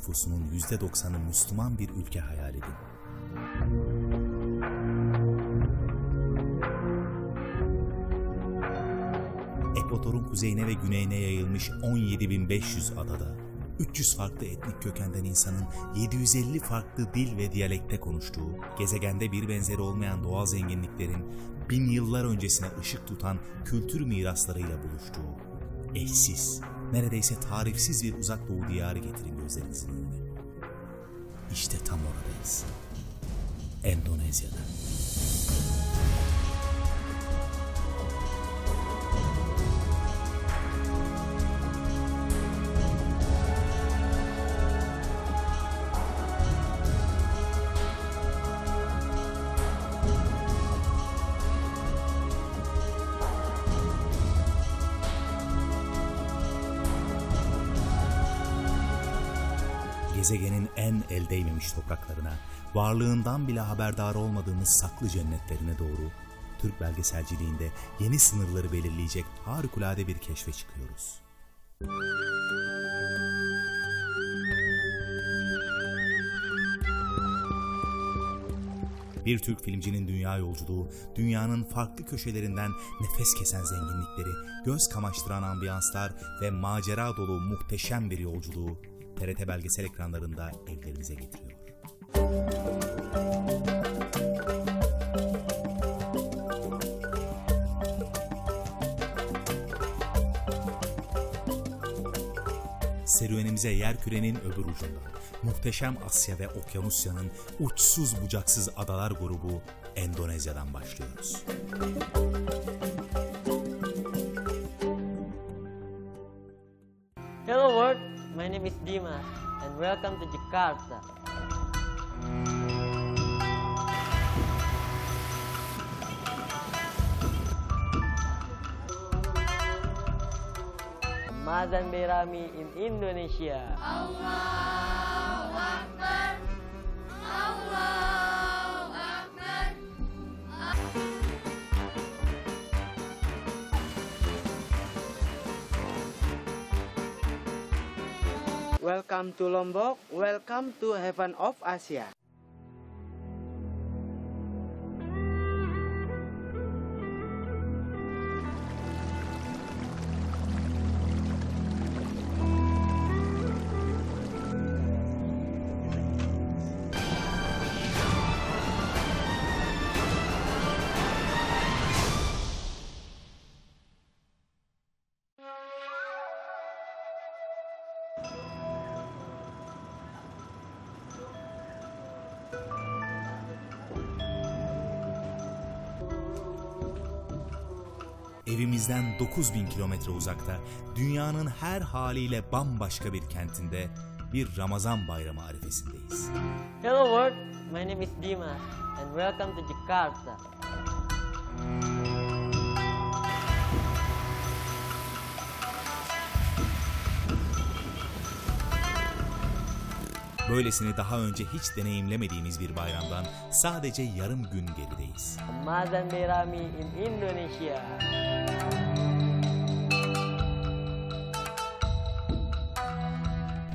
nüfusunun %90'ı Müslüman bir ülke hayal edin. Ekvatorun kuzeyine ve güneyine yayılmış 17.500 adada, 300 farklı etnik kökenden insanın 750 farklı dil ve diyalekte konuştuğu, gezegende bir benzeri olmayan doğal zenginliklerin bin yıllar öncesine ışık tutan kültür miraslarıyla buluştuğu, eşsiz, neredeyse tarifsiz bir uzak doğu diyarı getirin gözlerinizin önüne. İşte tam oradayız. Endonezya'da. Gezegenin en el değmemiş topraklarına, varlığından bile haberdar olmadığımız saklı cennetlerine doğru, Türk belgeselciliğinde yeni sınırları belirleyecek harikulade bir keşfe çıkıyoruz. Bir Türk Filmcinin Dünya Yolculuğu, dünyanın farklı köşelerinden nefes kesen zenginlikleri, göz kamaştıran ambiyanslar ve macera dolu muhteşem bir yolculuğu, TRT Belgesel ekranlarında evlerimize getiriyor. Serüvenimize yerkürenin öbür ucunda, muhteşem Asya ve Okyanusya'nın uçsuz bucaksız adalar grubu Endonezya'dan başlıyoruz. Hello world. My name is Dima and welcome to Jakarta. Mazan Berami in Indonesia. Allahu Akbar. Allahu Akbar. Welcome to Lombok, welcome to Heaven of Asia. Evimizden 9000 kilometre uzakta, dünyanın her haliyle bambaşka bir kentinde bir Ramazan bayramı arifesindeyiz. Hello world, my name is Dima and welcome to Jakarta. Böylesini daha önce hiç deneyimlemediğimiz bir bayramdan sadece yarım gün gerideyiz. Ramazan Bayramı in Indonesia.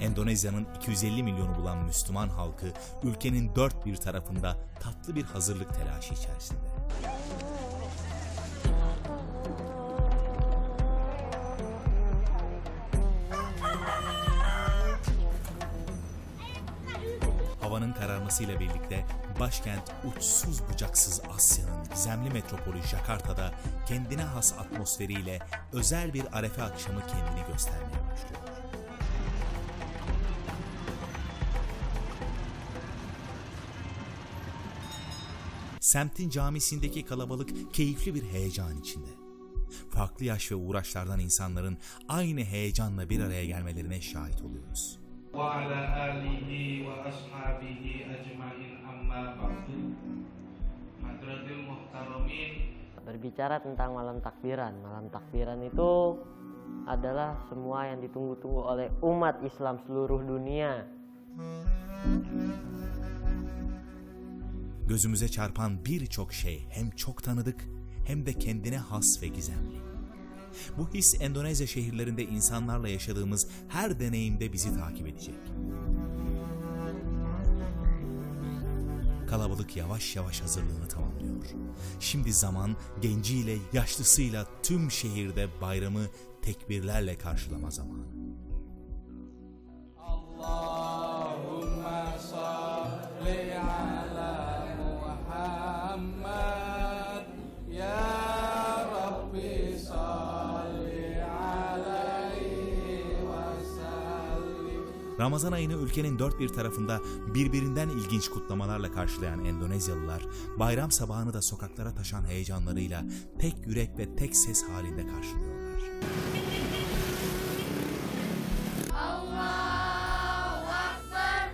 Endonezya'nın 250 milyonu bulan Müslüman halkı ülkenin dört bir tarafında tatlı bir hazırlık telaşı içerisinde. Havanın kararmasıyla birlikte başkent uçsuz bucaksız Asya'nın gizemli metropolü Jakarta'da kendine has atmosferiyle özel bir arefe akşamı kendini göstermeye başlıyor. Semtin camisindeki kalabalık keyifli bir heyecan içinde. Farklı yaş ve uğraşlardan insanların aynı heyecanla bir araya gelmelerine şahit oluyoruz. Berbicara tentang malam takbiran itu adalah semua yang ditunggu-tunggu oleh umat Islam seluruh dunia. Gözümüze çarpan birçok şey hem çok tanıdık hem de kendine has ve gizemli. Bu his Endonezya şehirlerinde insanlarla yaşadığımız her deneyimde bizi takip edecek. kalabalık yavaş yavaş hazırlığını tamamlıyor. Şimdi zaman genciyle, yaşlısıyla tüm şehirde bayramı tekbirlerle karşılama zamanı. Allahümme salli ala Muhammed ya Rabbi salli aleyhi ve sellim. Ramazan ayını ülkenin dört bir tarafında birbirinden ilginç kutlamalarla karşılayan Endonezyalılar, bayram sabahını da sokaklara taşan heyecanlarıyla tek yürek ve tek ses halinde karşılıyorlar. Allahu Ekber,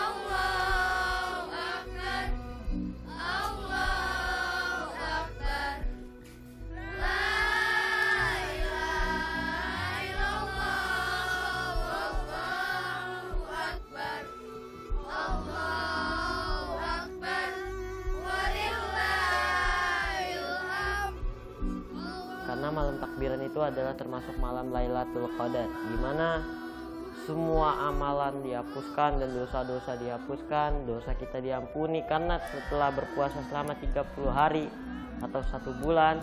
Allahu Ekber, Allahu Ekber, La ilahe illallah, Allahu Ekber, Allahu Ekber, ve lillahil hamd. Karena malam takbiran itu adalah termasuk malam Lailatul Qadar, di mana semua amalan dihapuskan dan dosa-dosa dihapuskan, dosa kita diampuni karena setelah berpuasa selama 30 hari atau 1 bulan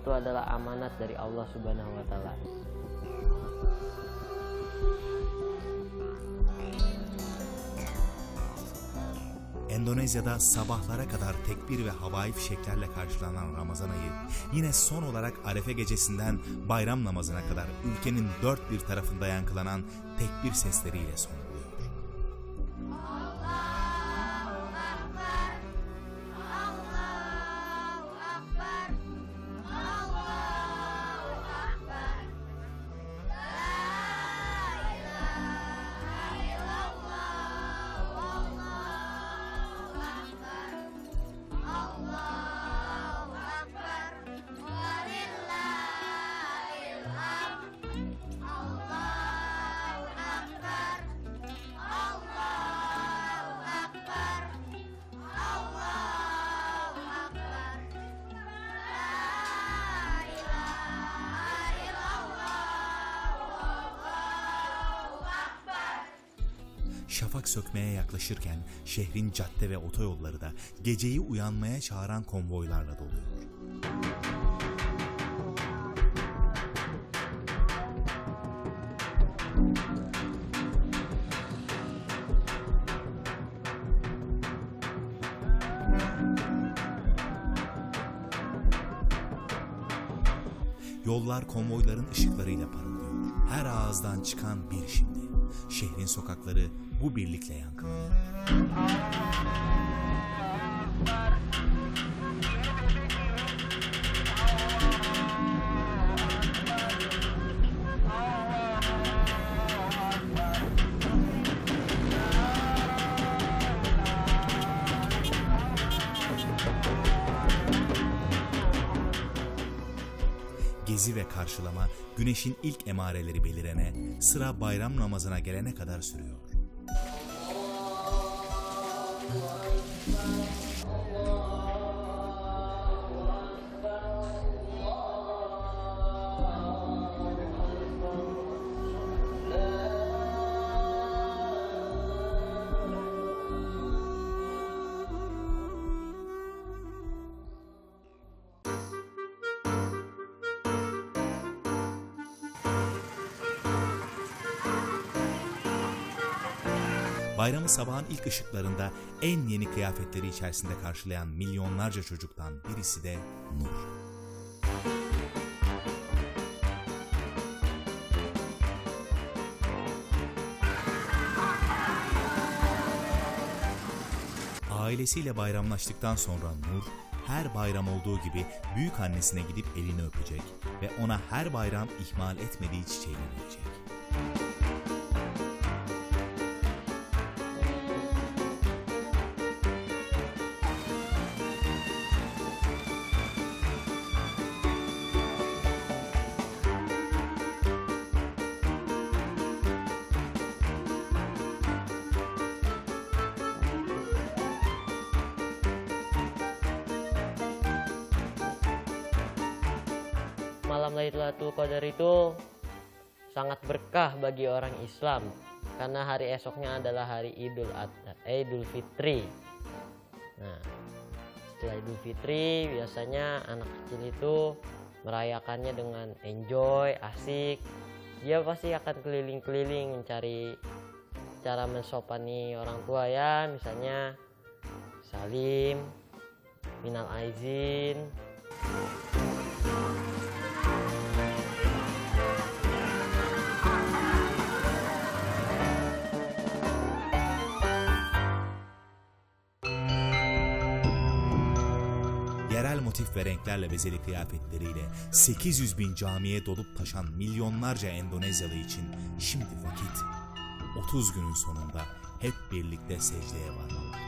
itu adalah amanat dari Allah Subhanahu wa taala. Endonezya'da sabahlara kadar tekbir ve havai fişeklerle karşılanan Ramazan ayı, yine son olarak Arefe gecesinden bayram namazına kadar ülkenin dört bir tarafında yankılanan tekbir sesleriyle son buluyor. Şafak sökmeye yaklaşırken şehrin cadde ve otoyolları da geceyi uyanmaya çağıran konvoylarla doluyor. Yollar konvoyların ışıklarıyla parıldıyor. Her ağızdan çıkan bir şimdi. Şehrin sokakları bu birlikle yankılanıyor. Gezi ve karşılama güneşin ilk emareleri belirene, sıra bayram namazına gelene kadar sürüyor. Bayramı sabahın ilk ışıklarında en yeni kıyafetleri içerisinde karşılayan milyonlarca çocuktan birisi de Nur. Ailesiyle bayramlaştıktan sonra Nur, her bayram olduğu gibi büyük annesine gidip elini öpecek ve ona her bayram ihmal etmediği çiçeğini verecek. Malam Lailatul Qadar itu sangat berkah bagi orang Islam. karena hari esoknya adalah hari Idul Fitri. Nah, setelah Idul Fitri biasanya anak kecil itu merayakannya dengan enjoy, asik. Dia pasti akan keliling-keliling mencari cara mensopani orang tua, ya, misalnya salim, minal aizin. Yerel motif ve renklerle bezeli kıyafetleriyle 800 bin camiye dolup taşan milyonlarca Endonezyalı için şimdi vakit. 30 günün sonunda hep birlikte secdeye varma vakti.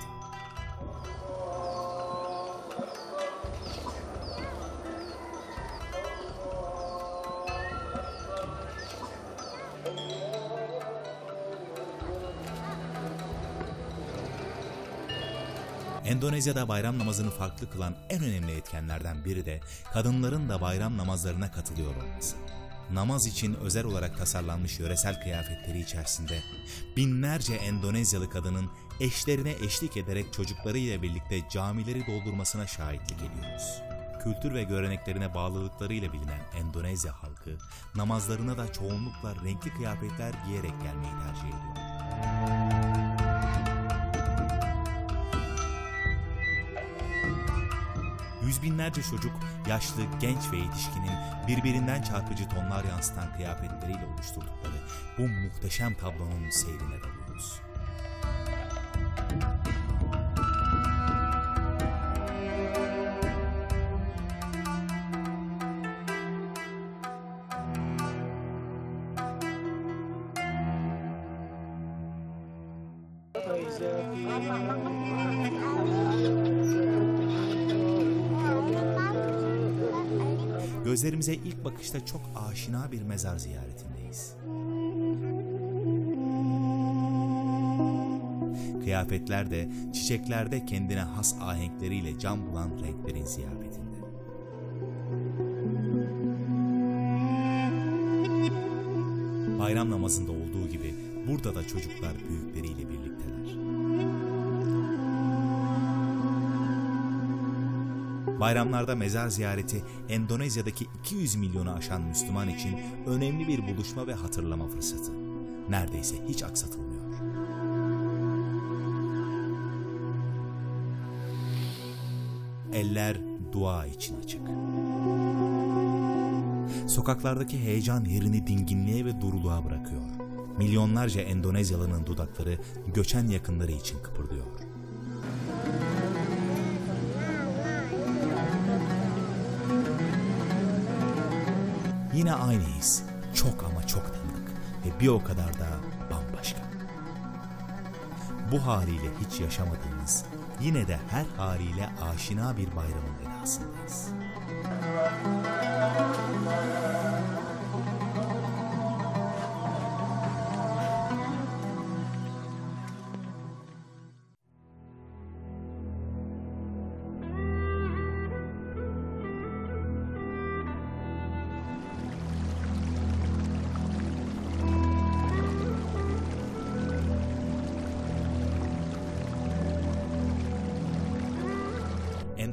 Endonezya'da bayram namazını farklı kılan en önemli etkenlerden biri de kadınların da bayram namazlarına katılıyor olması. Namaz için özel olarak tasarlanmış yöresel kıyafetleri içerisinde binlerce Endonezyalı kadının eşlerine eşlik ederek çocuklarıyla birlikte camileri doldurmasına şahitlik ediyoruz. Kültür ve göreneklerine bağlılıklarıyla bilinen Endonezya halkı namazlarına da çoğunlukla renkli kıyafetler giyerek gelmeyi tercih ediyor. Yüz binlerce çocuk, yaşlı, genç ve yetişkinin birbirinden çarpıcı tonlar yansıtan kıyafetleriyle oluşturdukları bu muhteşem tablonun seyrine dalıyoruz. Gözlerimize ilk bakışta çok aşina bir mezar ziyaretindeyiz. Kıyafetler de, çiçekler de kendine has ahenkleriyle can bulan renklerin ziyafetinde. Bayram namazında olduğu gibi burada da çocuklar büyükleriyle birlikteler. Bayramlarda mezar ziyareti Endonezya'daki 200 milyonu aşan Müslüman için önemli bir buluşma ve hatırlama fırsatı. Neredeyse hiç aksatılmıyor. Eller dua için açık. Sokaklardaki heyecan yerini dinginliğe ve duruluğa bırakıyor. Milyonlarca Endonezyalı'nın dudakları göçen yakınları için kıpırdıyor. Yine aynı his, çok ama çok tanıdık ve bir o kadar da bambaşka. Bu haliyle hiç yaşamadığımız, yine de her haliyle aşina bir bayramın vedasındayız.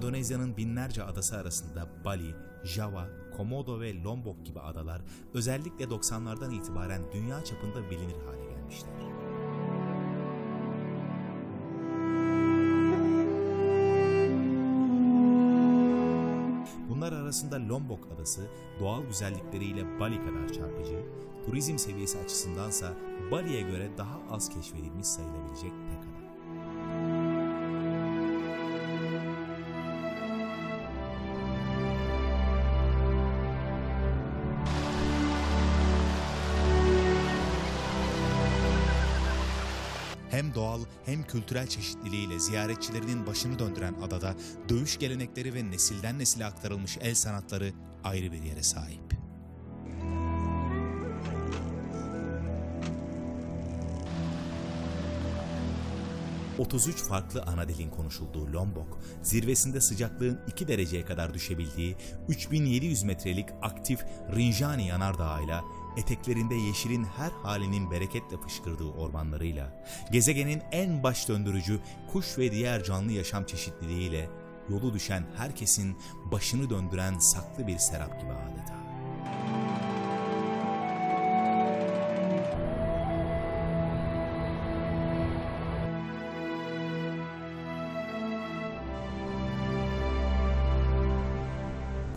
Endonezya'nın binlerce adası arasında Bali, Java, Komodo ve Lombok gibi adalar özellikle 90'lardan itibaren dünya çapında bilinir hale gelmişler. Bunlar arasında Lombok adası doğal güzellikleriyle Bali kadar çarpıcı, turizm seviyesi açısındansa Bali'ye göre daha az keşfedilmiş sayılabilecek tek ada. Hem doğal hem kültürel çeşitliliğiyle ziyaretçilerinin başını döndüren adada dövüş gelenekleri ve nesilden nesile aktarılmış el sanatları ayrı bir yere sahip. ...33 farklı ana dilin konuşulduğu Lombok, zirvesinde sıcaklığın 2 dereceye kadar düşebildiği 3700 metrelik aktif Rinjani yanardağıyla eteklerinde yeşilin her halinin bereketle fışkırdığı ormanlarıyla, gezegenin en baş döndürücü kuş ve diğer canlı yaşam çeşitliliğiyle, yolu düşen herkesin başını döndüren saklı bir serap gibi adeta.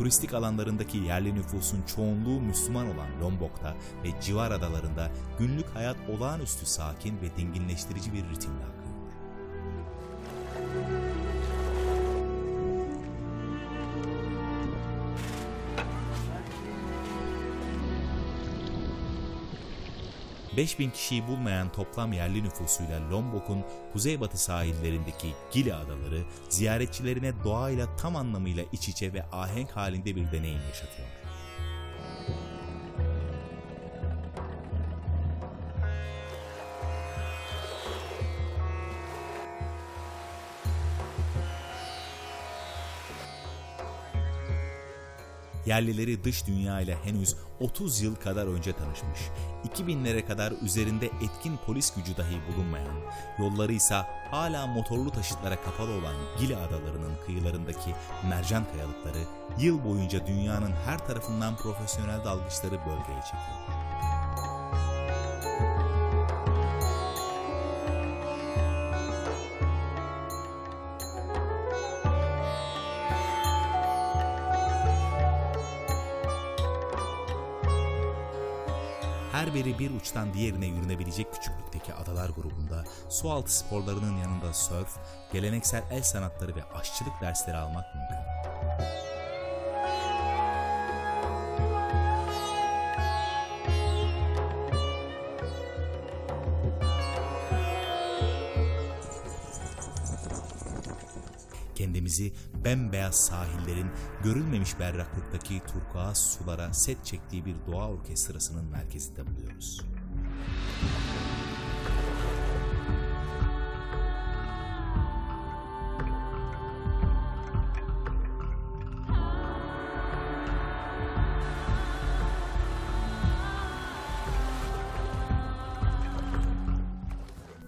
Turistik alanlarındaki yerli nüfusun çoğunluğu Müslüman olan Lombok'ta ve civar adalarında günlük hayat olağanüstü sakin ve dinginleştirici bir ritimle akıyor. ...5000 kişiyi bulmayan toplam yerli nüfusuyla Lombok'un kuzeybatı sahillerindeki Gili Adaları... ...ziyaretçilerine doğayla tam anlamıyla iç içe ve ahenk halinde bir deneyim yaşatıyor. Yerlileri dış dünya ile henüz 30 yıl kadar önce tanışmış, 2000'lere kadar üzerinde etkin polis gücü dahi bulunmayan, yolları ise hala motorlu taşıtlara kapalı olan Gili Adaları'nın kıyılarındaki mercan kayalıkları, yıl boyunca dünyanın her tarafından profesyonel dalgıçları bölgeye çekiyor. Her biri bir uçtan diğerine yürünebilecek küçüklükteki adalar grubunda sualtı sporlarının yanında sörf, geleneksel el sanatları ve aşçılık dersleri almak mümkün. Kendimizi bembeyaz sahillerin görülmemiş berraklıktaki turkuaz sulara set çektiği bir doğa orkestrasının merkezinde buluyoruz.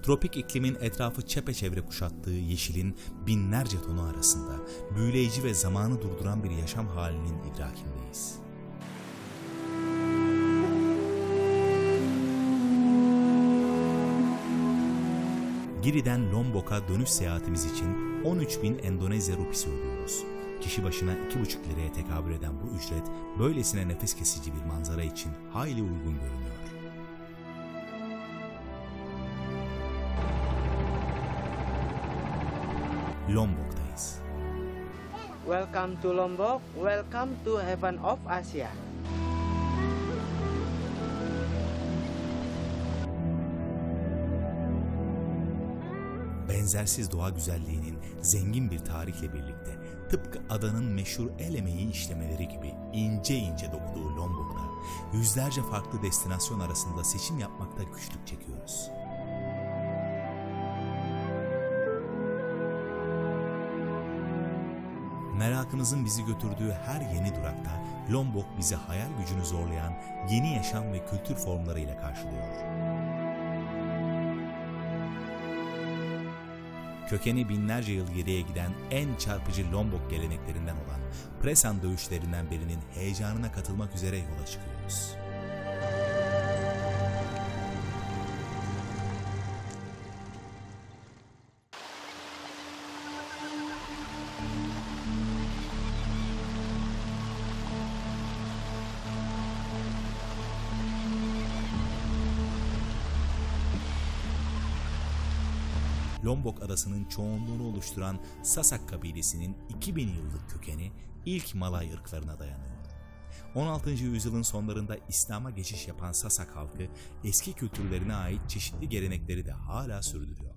Tropik iklimin etrafı çepeçevre kuşattığı yeşilin binlerce tonu arasında büyüleyici ve zamanı durduran bir yaşam halinin idrakindeyiz. Gili'den Lombok'a dönüş seyahatimiz için 13.000 Endonezya rupisi ödüyoruz. Kişi başına 2,5 liraya tekabül eden bu ücret böylesine nefes kesici bir manzara için hayli uygun görünüyor. Lombok'tayız. Welcome to Lombok, welcome to Heaven of Asia. Benzersiz doğa güzelliğinin zengin bir tarihle birlikte tıpkı adanın meşhur el emeği işlemeleri gibi ince ince dokuduğu Lombok'ta yüzlerce farklı destinasyon arasında seçim yapmakta güçlük çekiyoruz. Merakımızın bizi götürdüğü her yeni durakta Lombok bizi hayal gücünü zorlayan yeni yaşam ve kültür formlarıyla karşılıyor. Kökeni binlerce yıl geriye giden en çarpıcı Lombok geleneklerinden olan presean dövüşlerinden birinin heyecanına katılmak üzere yola çıkıyoruz. Lombok adasının çoğunluğunu oluşturan Sasak kabilesinin 2000 yıllık kökeni ilk Malay ırklarına dayanıyor. 16. yüzyılın sonlarında İslam'a geçiş yapan Sasak halkı eski kültürlerine ait çeşitli gelenekleri de hala sürdürüyor.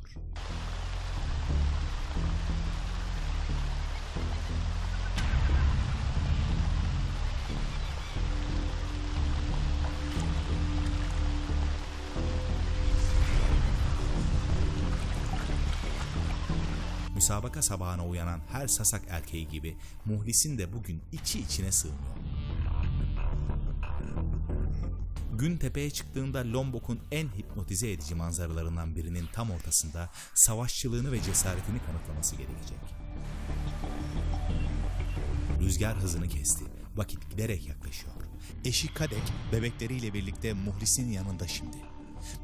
Müsabaka sabahına uyanan her Sasak erkeği gibi Muhlis'in de bugün içi içine sığmıyor. gün tepeye çıktığında Lombok'un en hipnotize edici manzaralarından birinin tam ortasında savaşçılığını ve cesaretini kanıtlaması gerekecek. Rüzgar hızını kesti. Vakit giderek yaklaşıyor. Eşi Kadek bebekleriyle birlikte Muhlis'in yanında şimdi.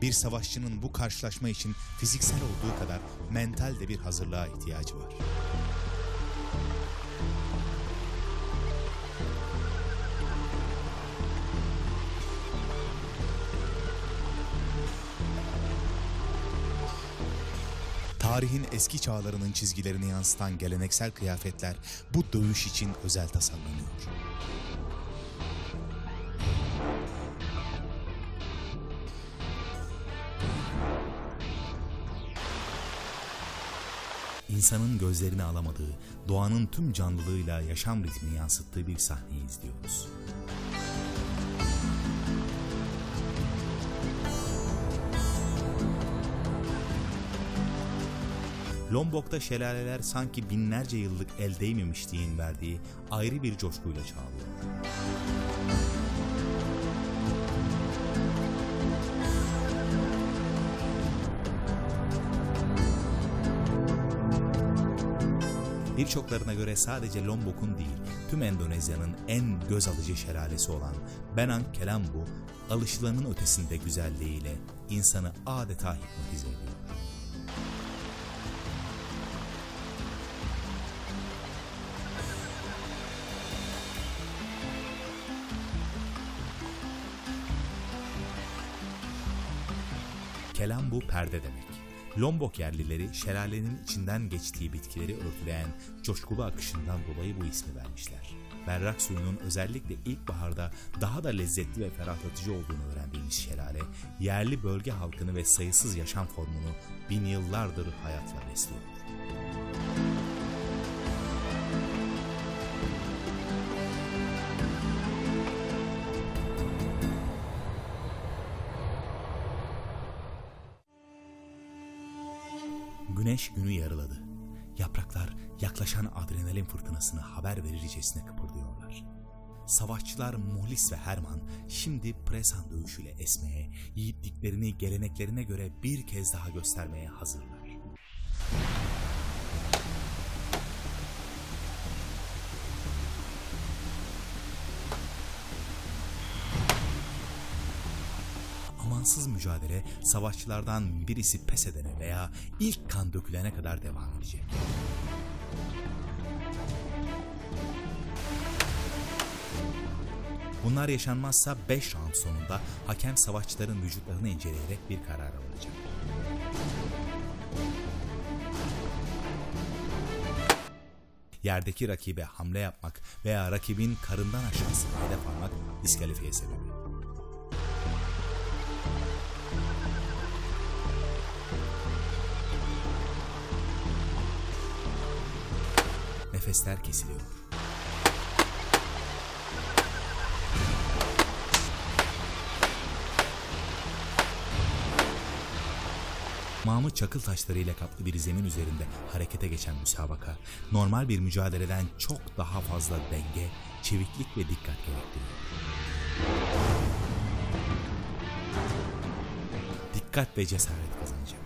Bir savaşçının bu karşılaşma için fiziksel olduğu kadar mental de bir hazırlığa ihtiyacı var. Tarihin eski çağlarının çizgilerini yansıtan geleneksel kıyafetler bu dövüş için özel tasarlanıyor. İnsanın gözlerini alamadığı, doğanın tüm canlılığıyla yaşam ritmini yansıttığı bir sahneyi izliyoruz. Lombok'ta şelaleler sanki binlerce yıllık el değmemişliğin verdiği ayrı bir coşkuyla çağlıyor. Birçoklarına göre sadece Lombok'un değil, tüm Endonezya'nın en göz alıcı şelalesi olan Benang Kelambu, alışılanın ötesinde güzelliğiyle insanı adeta hipnotize ediyor. Kelambu perde demek. Lombok yerlileri şelalenin içinden geçtiği bitkileri örtüleyen coşkulu akışından dolayı bu ismi vermişler. Berrak suyunun özellikle ilkbaharda daha da lezzetli ve ferahlatıcı olduğunu öğrendiğimiz şelale, yerli bölge halkını ve sayısız yaşam formunu bin yıllardır hayatla besliyor. Güneş günü yarıladı. Yapraklar yaklaşan adrenalin fırtınasına haber verircesine kıpırdıyorlar. Savaşçılar Molis ve Herman şimdi presean dövüşüyle esmeye, yiğitliklerini geleneklerine göre bir kez daha göstermeye hazırlar. Amansız mücadele savaşçılardan birisi pes edene veya ilk kan dökülene kadar devam edecek. Bunlar yaşanmazsa 5 round sonunda hakem savaşçıların vücutlarını inceleyerek bir karar alacak. Yerdeki rakibe hamle yapmak veya rakibin karından aşağısına hedef almak diskalifiye sebebi. Nefesler kesiliyor. Mahmut çakıl taşlarıyla kaplı bir zemin üzerinde harekete geçen müsabaka, normal bir mücadeleden çok daha fazla denge, çeviklik ve dikkat gerektiriyor. Dikkat ve cesaret kazanacak.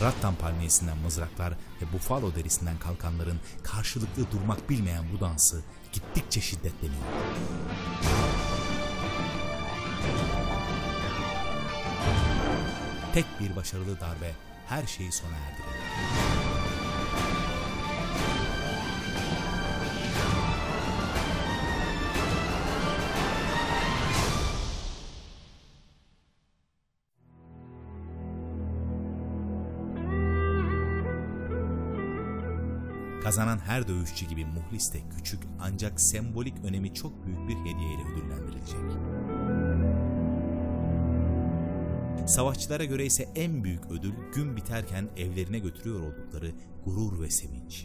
Rattan palmiyesinden mızraklar ve bufalo derisinden kalkanların karşılıklı durmak bilmeyen bu dansı gittikçe şiddetleniyor. Tek bir başarılı darbe her şeyi sona erdiriyor. Kazanan her dövüşçü gibi Muhlis de küçük ancak sembolik önemi çok büyük bir hediye ile ödüllendirilecek. Savaşçılara göre ise en büyük ödül gün biterken evlerine götürüyor oldukları gurur ve sevinç.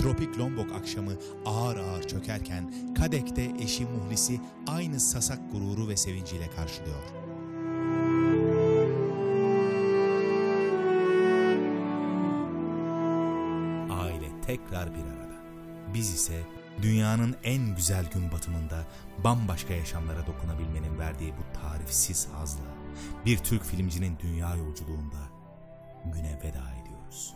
Tropik Lombok akşamı ağır ağır çökerken Kadek de eşi Muhlis'i aynı Sasak gururu ve sevinciyle karşılıyor. tekrar bir arada. Biz ise dünyanın en güzel gün batımında bambaşka yaşamlara dokunabilmenin verdiği bu tarifsiz hazla bir Türk filmcinin dünya yolculuğunda güne veda ediyoruz.